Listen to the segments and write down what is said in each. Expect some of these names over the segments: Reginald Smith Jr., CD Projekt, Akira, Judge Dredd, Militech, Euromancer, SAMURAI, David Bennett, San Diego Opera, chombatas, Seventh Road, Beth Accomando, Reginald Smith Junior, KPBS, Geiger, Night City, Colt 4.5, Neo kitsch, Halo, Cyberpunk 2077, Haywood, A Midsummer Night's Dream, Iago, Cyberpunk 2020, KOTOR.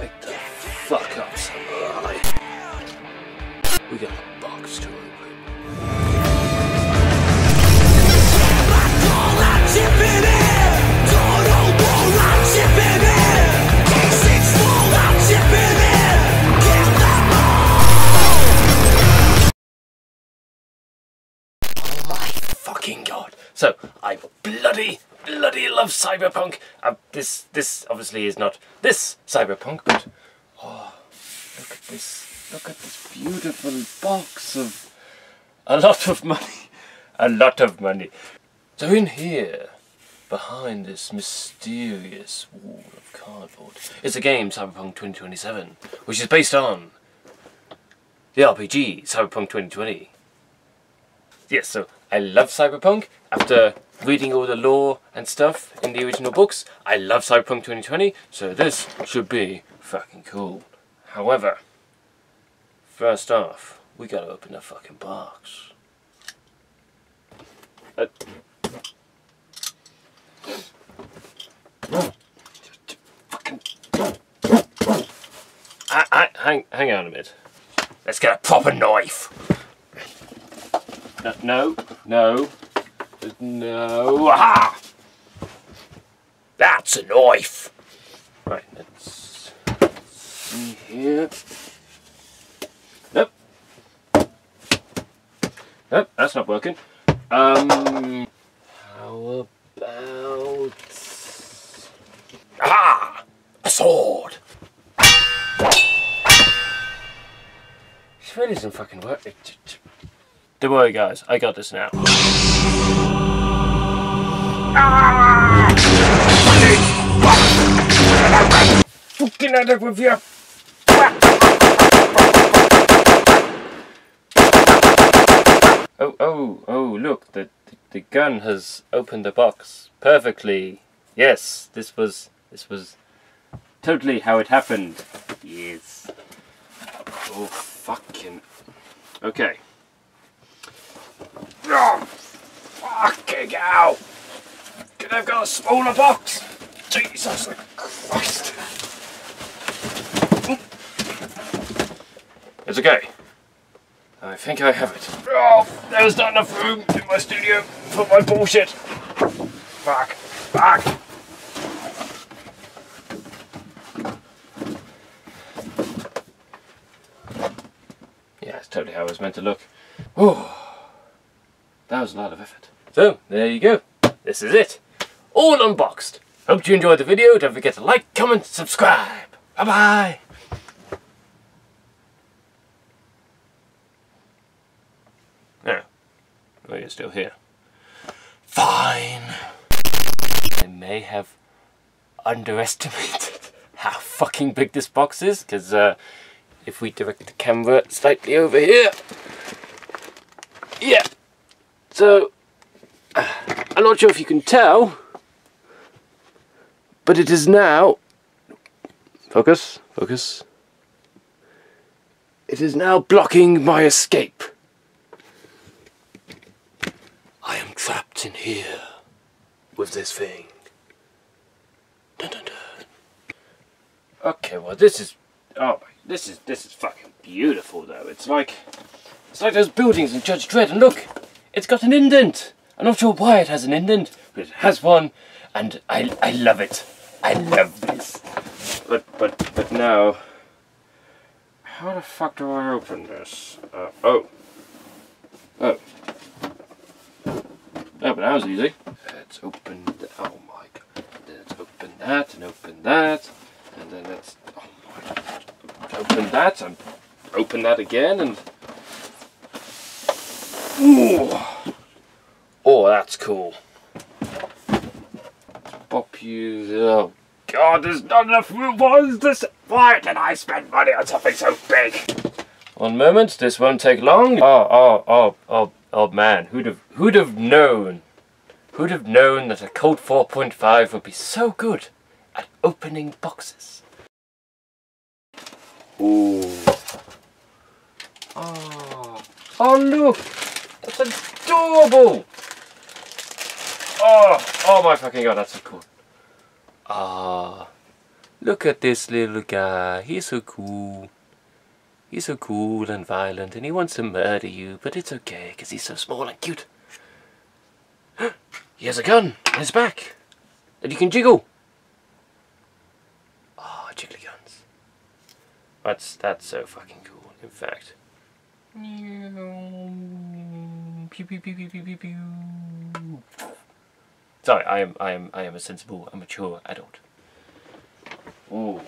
Wake the fuck up, SAMURAI. We got a box to open. Black all out, chipping in. Total war out, chipping in. K6 full out, chipping in. Get the ball. Oh my fucking god. So, I bloody love Cyberpunk. This obviously is not this Cyberpunk, but oh, look at this beautiful box of a lot of money. So in here, behind this mysterious wall of cardboard, is a game, Cyberpunk 2077, which is based on the RPG Cyberpunk 2020. Yes, so I love Cyberpunk. After reading all the lore and stuff in the original books, I love Cyberpunk 2020, so this should be fucking cool. However, first off, we gotta open the fucking box. Hang on a minute. Let's get a proper knife. No. Aha! That's a knife! Right, let's see here. Nope. Nope, that's not working. How about... Aha! A sword! This really doesn't fucking work. Don't worry guys, I got this now. Fucking at it with you! Oh, look, the gun has opened the box perfectly. Yes, this was totally how it happened. Yes. Oh, fucking... Okay. Oh, fucking hell! Could I have got a smaller box? Jesus Christ! It's okay. I think I have it. Oh, there's not enough room in my studio for my bullshit. Fuck. Fuck. Yeah, that's totally how it was meant to look. Oh. That was a lot of effort. So, there you go. This is it. All unboxed. Hope you enjoyed the video. Don't forget to like, comment, subscribe. Bye-bye. Oh. Oh, you're still here. Fine. I may have underestimated how fucking big this box is, because if we direct the camera slightly over here... Yeah. So, I'm not sure if you can tell, but it is now, focus, it is now blocking my escape. I am trapped in here with this thing. Dun, dun, dun. Okay, well this is fucking beautiful though. It's like those buildings in Judge Dredd, and look! It's got an indent! I'm not sure why it has an indent, but it has one, and I love it. I love this. But now... How the fuck do I open this? Oh, but that was easy. Let's open... Oh my god. Let's open that, and open that, and then let's... Oh my god. Open that, and open that again, and... Ooh. Oh, that's cool. Pop you. Oh, God, there's not enough room. What is this? Why did I spend money on something so big? One moment, this won't take long. Oh, man, who'd have known? Who'd have known that a Colt 4.5 would be so good at opening boxes? Ooh. Oh. Oh, look. That's adorable! Oh, oh my fucking god, that's so cool. Ah, Look at this little guy, he's so cool. He's so cool and violent and he wants to murder you, but it's okay because he's so small and cute. He has a gun on his back that you can jiggle. Oh, jiggly guns. That's so fucking cool, in fact. Pew, pew, pew, pew, pew, pew, pew. Sorry, I am a sensible, mature adult. Ooh.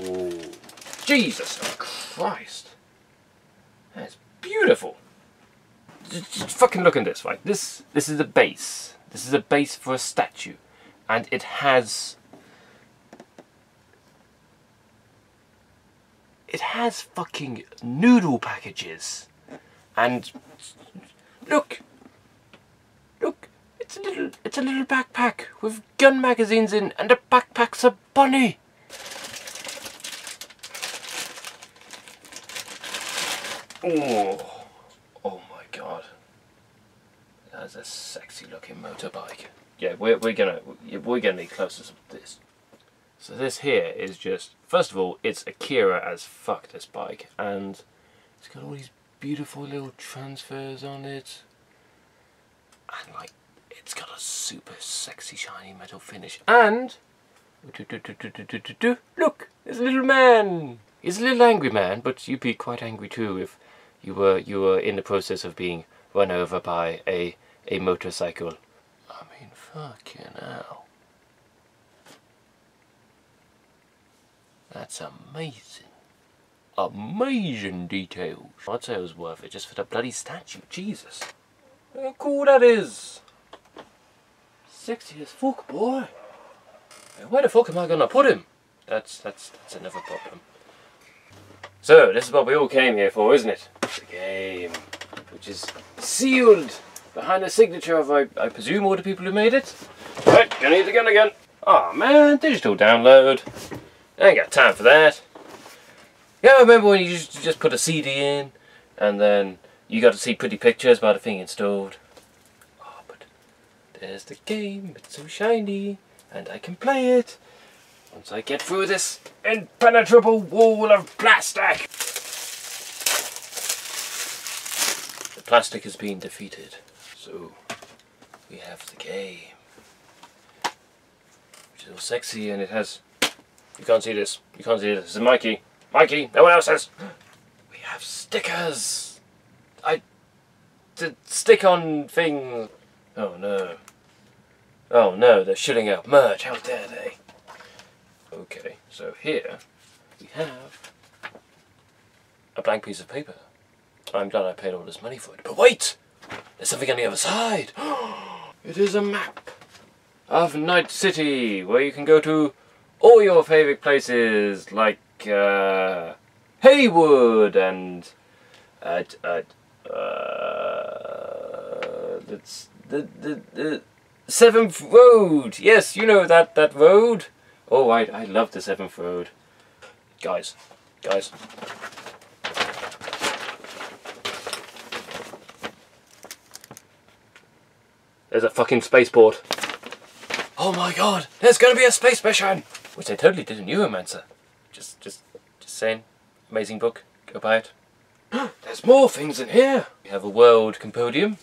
Ooh. Jesus Christ. That's beautiful. Just fucking look at this, right? This is a base. This is a base for a statue. And it has... it has fucking noodle packages. And... look! Look! It's a little backpack with gun magazines in, and the backpack's a bunny! Oh, oh my god. That's a sexy looking motorbike. Yeah, we're gonna need close-ups of this. So this here is just, first of all, it's Akira as fuck, this bike, and it's got all these beautiful little transfers on it. And like, it's got a super sexy shiny metal finish. And look, there's a little man. He's a little angry man, but you'd be quite angry too if you were in the process of being run over by a motorcycle. I mean, fucking hell. That's amazing. Amazing details. I'd say it was worth it just for the bloody statue. Jesus. Look how cool that is. Sexy as fuck, boy. Where the fuck am I gonna put him? That's another problem. So this is what we all came here for, isn't it? The game, which is sealed behind the signature of, I presume, all the people who made it. Right, gonna need the gun again. Aw, man, digital download. I ain't got time for that. Yeah, I remember when you just put a CD in, and then you got to see pretty pictures by the thing installed. Oh, but there's the game, it's so shiny, and I can play it. Once I get through this impenetrable wall of plastic. The plastic has been defeated, so we have the game. Which is all sexy, and it has... you can't see this, you can't see this. This is Mikey. Mikey, no one else has. We have stickers. I did stick on things. Oh no. Oh no, they're shooting out merch. How dare they? Okay, so here we have a blank piece of paper. I'm glad I paid all this money for it. But wait, there's something on the other side. It is a map of Night City, where you can go to all your favourite places, like Haywood and the Seventh Road. Yes, you know that road. Oh, I love the Seventh Road, guys. There's a fucking spaceport. Oh my god, there's gonna be a space mission, which they totally did in Euromancer. Just saying, amazing book. Go buy it. There's more things in here. We have a world compendium,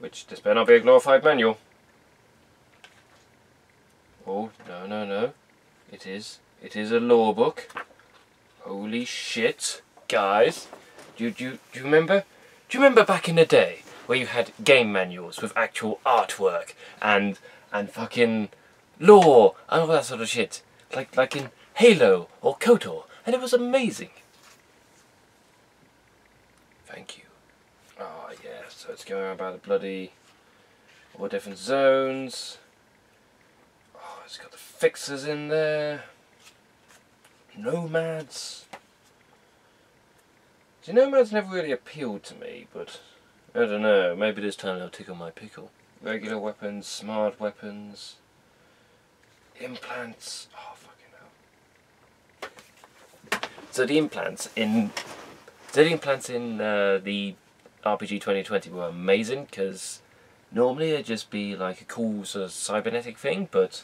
which this better not be a glorified manual. Oh no! It is a law book. Holy shit, guys! Do you remember? Do you remember back in the day where you had game manuals with actual artwork and fucking lore and all that sort of shit, like in Halo or KOTOR, and it was amazing. Thank you. Oh yeah, so it's going on about the bloody all different zones. Oh, it's got the fixers in there. Nomads. See, nomads never really appealed to me, but I don't know, maybe this time they'll tickle my pickle. Regular weapons, smart weapons, implants. Oh, so the implants in the RPG 2020 were amazing, because normally it'd just be like a cool sort of cybernetic thing, but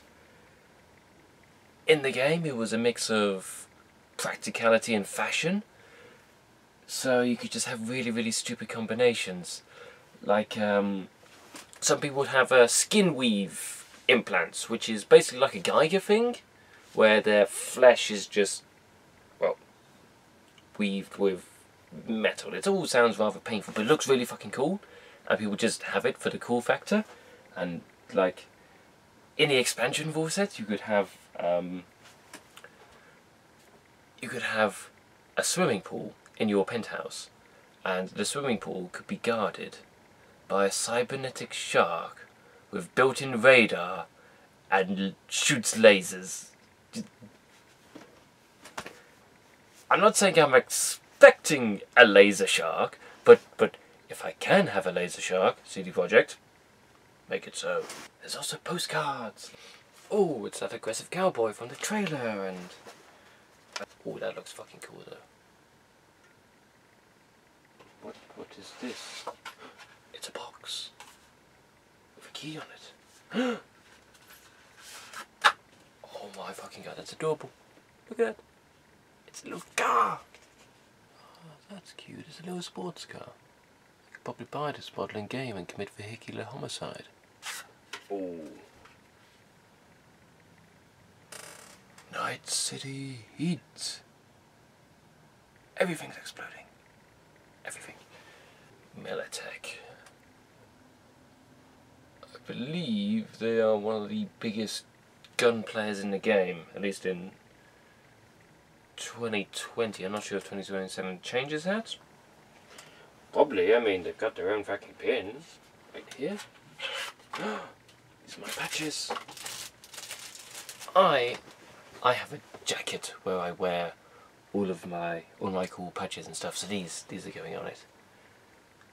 in the game, it was a mix of practicality and fashion. So you could just have really, really stupid combinations. Like, some people would have skin weave implants, which is basically like a Geiger thing, where their flesh is just, well, weaved with metal. It all sounds rather painful, but it looks really fucking cool, and people just have it for the cool factor. And, like, in the expansion rule set, you could have a swimming pool in your penthouse, and the swimming pool could be guarded by a cybernetic shark with built-in radar and shoots lasers. I'm not saying I'm expecting a laser shark, but if I can have a laser shark, CD Projekt, make it so. There's also postcards. Oh, it's that aggressive cowboy from the trailer, and oh, that looks fucking cool though. What is this? It's a box with a key on it. Oh my fucking god, that's adorable. Look at that. It's a little car. Oh, that's cute. It's a little sports car. I could probably buy this model in game and commit vehicular homicide. Oh. Night City heat. Everything's exploding. Everything. Militech. I believe they are one of the biggest gun players in the game, at least in 2020. I'm not sure if 2077 changes that. Probably. I mean, they've got their own fucking pins. Right here. These are my patches. I have a jacket where I wear all my cool patches and stuff, so these are going on it.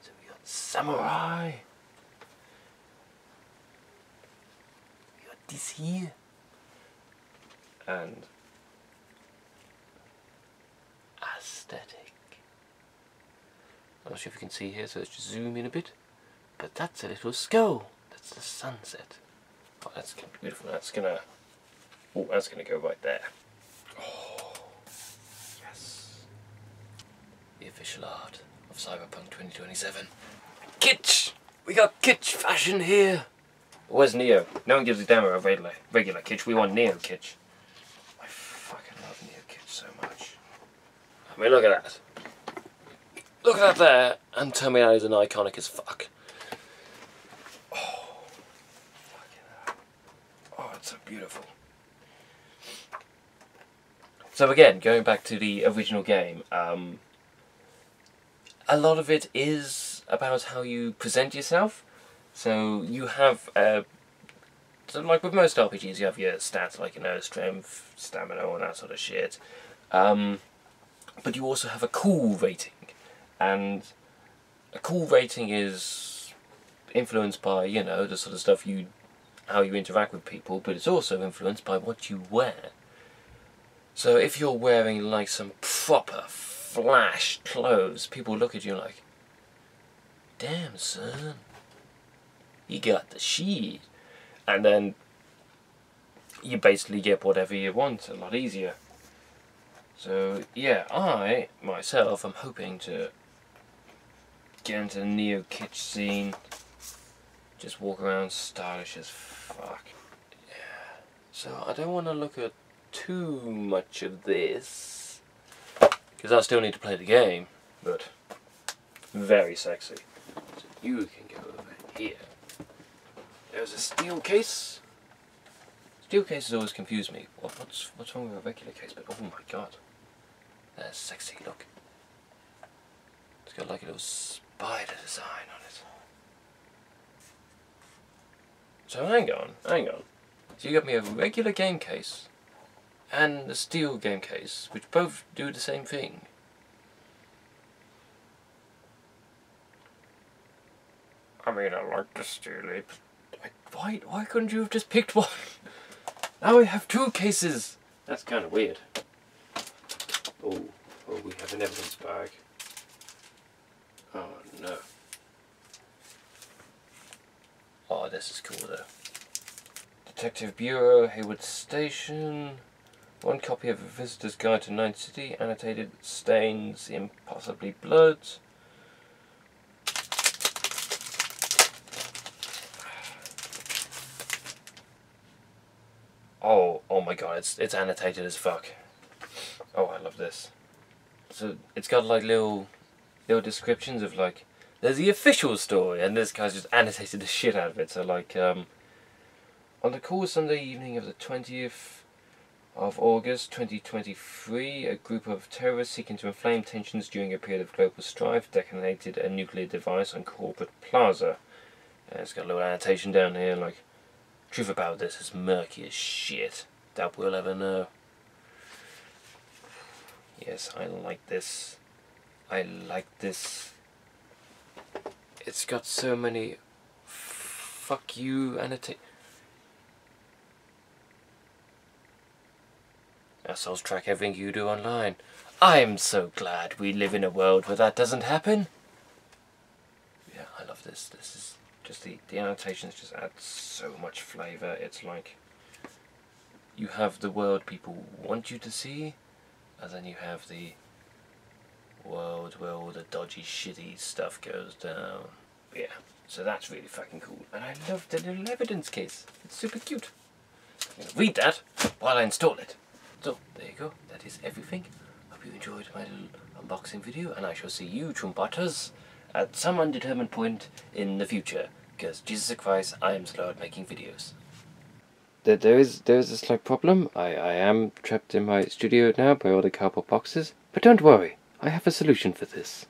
So we got SAMURAI. We got this here. And aesthetic. I'm not sure if you can see here, so let's just zoom in a bit. But that's a little skull. That's the sunset. Oh, that's gonna be beautiful. That's gonna go right there. Official art of Cyberpunk 2027. Kitsch! We got kitsch fashion here! Where's Neo? No one gives a damn about regular kitsch, we want Neo kitsch. I fucking love Neo kitsch so much. I mean, look at that. Look at that there, and tell me that is an iconic as fuck. Oh, fucking hell. Oh, it's so beautiful. So again, going back to the original game, a lot of it is about how you present yourself. So you have, so like with most RPGs, you have your stats, like, you know, strength, stamina, all that sort of shit. But you also have a cool rating. And a cool rating is influenced by, you know, the sort of stuff how you interact with people, but it's also influenced by what you wear. So if you're wearing, like, some proper flash clothes, people look at you like, damn son, you got the shit, and then you basically get whatever you want a lot easier. So yeah, I myself am hoping to get into the neo kitsch scene, just walk around stylish as fuck. Yeah. So I don't want to look at too much of this, because I still need to play the game, but very sexy. So you can go over here. There's a steel case. Steel cases always confuse me. What's wrong with a regular case? But oh my god, that's sexy. Look, it's got like a little spider design on it. So hang on. So you got me a regular game case and the steel game case, which both do the same thing. I mean, I like the steely, but why couldn't you have just picked one? Now we have two cases! That's kind of weird. Oh, we have an evidence bag. Oh no. Oh, this is cool though. Detective Bureau, Haywood Station. One copy of A Visitor's Guide to Night City, annotated Stains in Possibly Blood. Oh my god, it's annotated as fuck. Oh, I love this. So it's got like little descriptions of like, there's the official story, and this guy's just annotated the shit out of it. So like, on the cool Sunday evening of the 20th of August 2023, a group of terrorists seeking to inflame tensions during a period of global strife detonated a nuclear device on Corporate Plaza. And it's got a little annotation down here, like, truth about this is murky as shit. Doubt we'll ever know. Yes, I like this. I like this. It's got so many fuck you annotations. Assholes track everything you do online. I'm so glad we live in a world where that doesn't happen. Yeah, I love this. This is just the annotations just add so much flavour. It's like you have the world people want you to see, and then you have the world where all the dodgy, shitty stuff goes down. Yeah, so that's really fucking cool. And I love the little evidence case. It's super cute. I'm gonna read that while I install it. So, there you go, that is everything. Hope you enjoyed my little unboxing video, and I shall see you, Chumbatas, at some undetermined point in the future, because Jesus Christ, I am slow at making videos. There is a slight problem. I am trapped in my studio now by all the cardboard boxes, but don't worry, I have a solution for this.